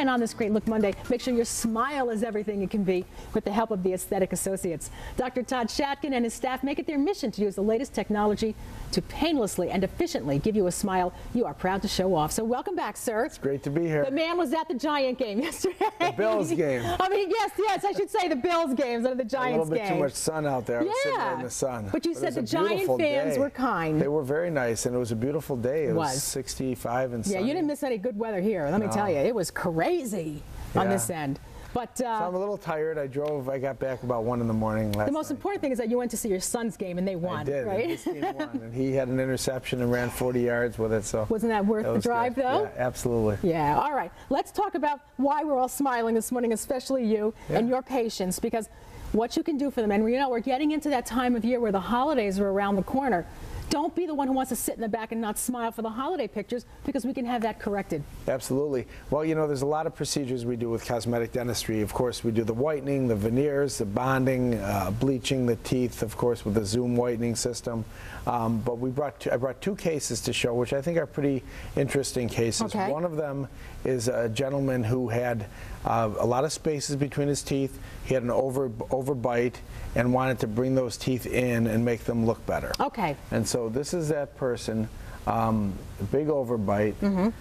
and on This Great Look Monday. Make sure your smile is everything it can be with the help of the Aesthetic Associates. Dr. Todd Shatkin and his staff make it their mission to use the latest technology to painlessly and efficiently give you a smile you are proud to show off. So welcome back, sir. It's great to be here. The man was at the Giant game yesterday. The Bills game. I mean, yes, I should say the Bills games and the Giants game. A little bit too much sun out there. Yeah. Sitting there in the sun. But you said the Giant fans were kind. They were very nice, and it was a beautiful day. It was 65 and sunny. Yeah, you didn't miss any good weather here. Let me tell you, it was crazy on this end. But, so I'm a little tired. I got back about 1 in the morning last night. The most important thing is that you went to see your son's game, and they won, I did, right? His team won, and he had an interception and ran 40 yards with it. So wasn't that worth the drive, though? Yeah, absolutely. Yeah, all right. Let's talk about why we're all smiling this morning, especially you and your patients, because what you can do for them. And, you know, we're getting into that time of year where the holidays are around the corner. Don't be the one who wants to sit in the back and not smile for the holiday pictures, because we can have that corrected. Absolutely. Well, you know, there's a lot of procedures we do with cosmetic dentistry. Of course, we do the whitening, the veneers, the bonding, bleaching the teeth, of course, with the zoom whitening system. But we brought I brought 2 cases to show, which I think are pretty interesting cases. Okay. One of them is a gentleman who had a lot of spaces between his teeth. He had an overbite and wanted to bring those teeth in and make them look better. Okay. And so this is that person, big overbite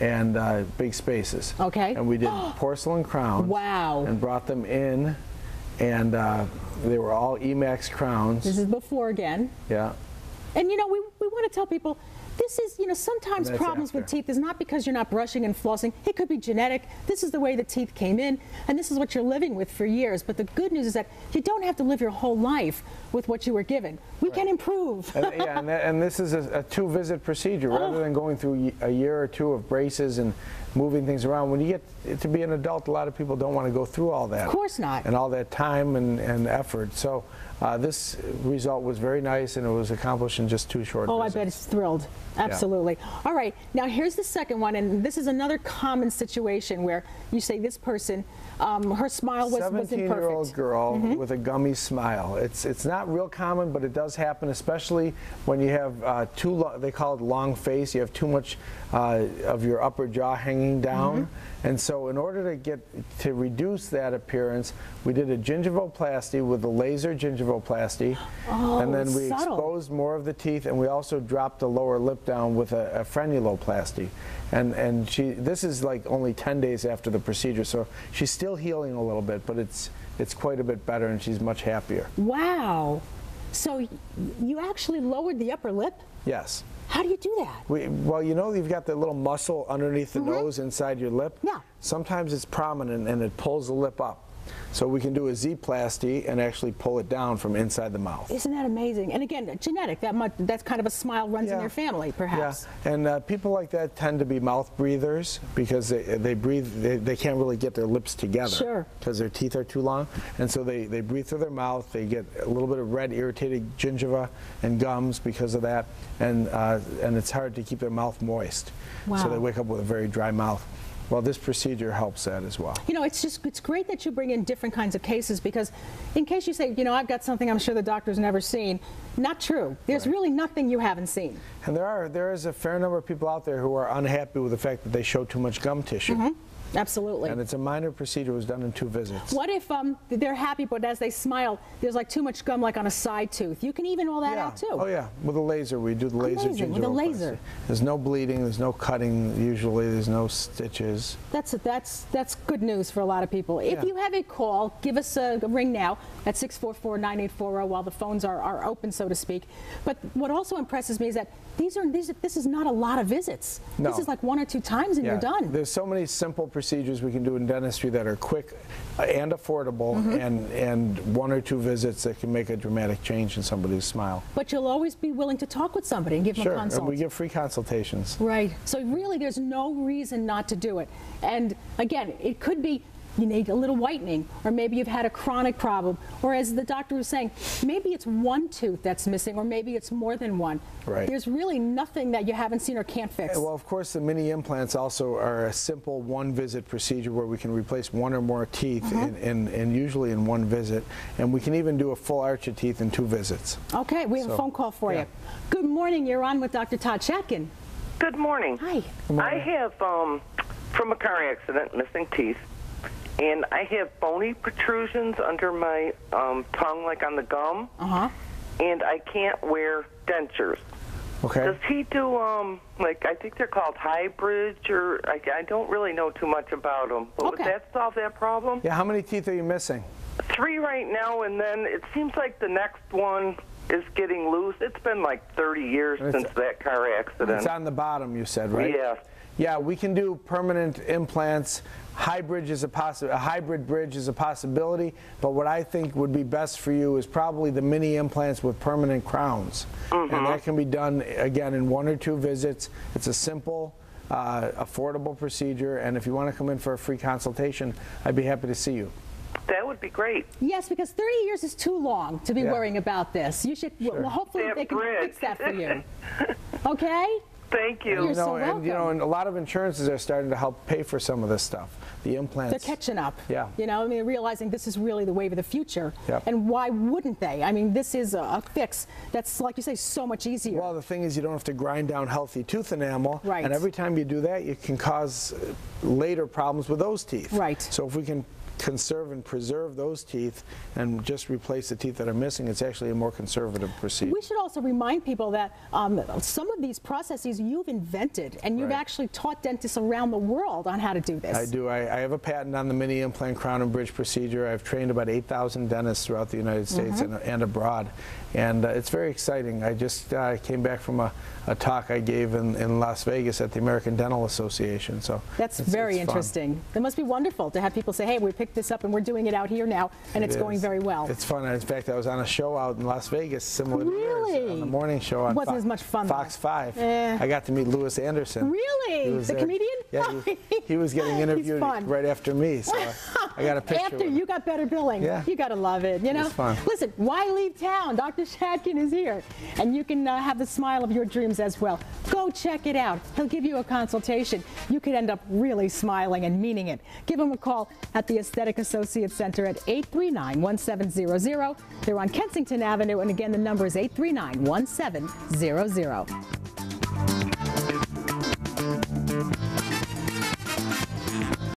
and big spaces. Okay. And we did porcelain crowns. Wow. And brought them in, and they were all Emax crowns. This is before again. Yeah. And you know, we want to tell people, this is, you know, sometimes problems with teeth is not because you're not brushing and flossing. It could be genetic. This is the way the teeth came in, and this is what you're living with for years. But the good news is that you don't have to live your whole life with what you were given. We can improve. And, and this is a 2-visit procedure. Rather than going through a year or 2 of braces and moving things around, when you get to be an adult, a lot of people don't want to go through all that. Of course not. And all that time and effort. So this result was very nice, and it was accomplished in just 2 short visits. I bet it's thrilled. Absolutely. Yeah. All right. Now, here's the second one, and this is another common situation where you say this person, her smile was imperfect. 17-year-old girl with a gummy smile. It's not real common, but it does happen, especially when you have too long, they call it long face. You have too much of your upper jaw hanging down. And so in order to reduce that appearance, we did a gingivoplasty with a laser gingivoplasty. And then we exposed more of the teeth, and we also dropped the lower lip down with a frenuloplasty. And this is like only 10 days after the procedure, so she's still healing a little bit, but it's quite a bit better, and she's much happier. Wow. So you actually lowered the upper lip? Yes. How do you do that? Well, you know, you've got the little muscle underneath the nose inside your lip. Yeah. Sometimes it's prominent, and it pulls the lip up. So we can do a Z-plasty and actually pull it down from inside the mouth. Isn't that amazing? And again, genetic, that's kind of a smile runs in their family, perhaps. Yeah, and people like that tend to be mouth breathers, because they can't really get their lips together. Sure. Because their teeth are too long. And so they breathe through their mouth, they get a little bit of red, irritated gingiva and gums because of that, and it's hard to keep their mouth moist. Wow. So they wake up with a very dry mouth. Well, this procedure helps that as well. You know, it's great that you bring in different kinds of cases, because in case you say, you know, I've got something I'm sure the doctor's never seen, not true. There's really nothing you haven't seen. And there is a fair number of people out there who are unhappy with the fact that they show too much gum tissue. Absolutely. And it's a minor procedure. It was done in 2 visits. What if they're happy, but as they smile, there's like too much gum, like on a side tooth? You can even all that out too. Oh yeah, with a laser. We do the laser. Amazing. With a laser. There's no bleeding. There's no cutting. Usually, there's no stitches. That's good news for a lot of people. If you have a call, give us a ring now at 644-9840 while the phones are open, so to speak. But what also impresses me is that this is not a lot of visits. No. This is like 1 or 2 times and you're done. There's so many simple procedures we can do in dentistry that are quick and affordable, and 1 or 2 visits that can make a dramatic change in somebody's smile. But you'll always be willing to talk with somebody and give them a consult. And we give free consultations. Right. So really, there's no reason not to do it. And again, it could be you need a little whitening, or maybe you've had a chronic problem, or as the doctor was saying, maybe it's 1 tooth that's missing, or maybe it's more than 1. Right. There's really nothing that you haven't seen or can't fix. Well, of course, the mini implants also are a simple 1-visit procedure where we can replace 1 or more teeth, and usually in 1 visit, and we can even do a full arch of teeth in 2 visits. Okay, we have a phone call for you. Good morning, you're on with Dr. Todd Shatkin. Good morning. Hi. Good morning. I have from a car accident, missing teeth, and I have bony protrusions under my tongue, like on the gum, and I can't wear dentures. Okay. Does he do, like, I think they're called hybrids, or I don't really know too much about them. But would that solve that problem? Yeah, how many teeth are you missing? 3 right now, and then it seems like the next one is getting loose. It's been like 30 years since that car accident. It's on the bottom, you said, right? Yeah. Yeah, we can do permanent implants. A hybrid bridge is a possibility, but what I think would be best for you is probably the mini implants with permanent crowns. And that can be done, again, in 1 or 2 visits. It's a simple, affordable procedure, and if you want to come in for a free consultation, I'd be happy to see you. That would be great. Yes, because 30 years is too long to be worrying about this. You should, well, hopefully they can fix that for you. Okay? Thank you. You're so welcome. And, you know, and a lot of insurances are starting to help pay for some of this stuff. The implants. They're catching up. Yeah. You know, I mean, realizing this is really the wave of the future. Yep. And why wouldn't they? I mean, this is a fix that's, like you say, so much easier. Well, the thing is, you don't have to grind down healthy tooth enamel. Right. And every time you do that, you can cause later problems with those teeth. Right. So if we can conserve and preserve those teeth and just replace the teeth that are missing, it's actually a more conservative procedure. We should also remind people that some of these processes you've invented, and you've actually taught dentists around the world on how to do this. I do. I have a patent on the mini implant crown and bridge procedure. I've trained about 8,000 dentists throughout the United States and abroad, and it's very exciting. I just came back from a talk I gave in Las Vegas at the American Dental Association. So That's very interesting. It must be wonderful to have people say, hey, we picked this up and we're doing it out here now, and it's going very well. It's fun. In fact, I was on a show out in Las Vegas similar to yours, on the morning show on Fox, as much fun, Fox 5. I got to meet Lewis Anderson. Really? The comedian? Yeah, he was getting interviewed right after me, so I got a picture. After you got better billing. Yeah. You got to love it, you know? It's fun. Listen, why leave town? Dr. Shatkin is here, and you can have the smile of your dreams as well. Go check it out. He'll give you a consultation. You could end up really smiling and meaning it. Give him a call at the Aesthetic Associates Center at 839-1700. They're on Kensington Avenue, and again, the number is 839-1700.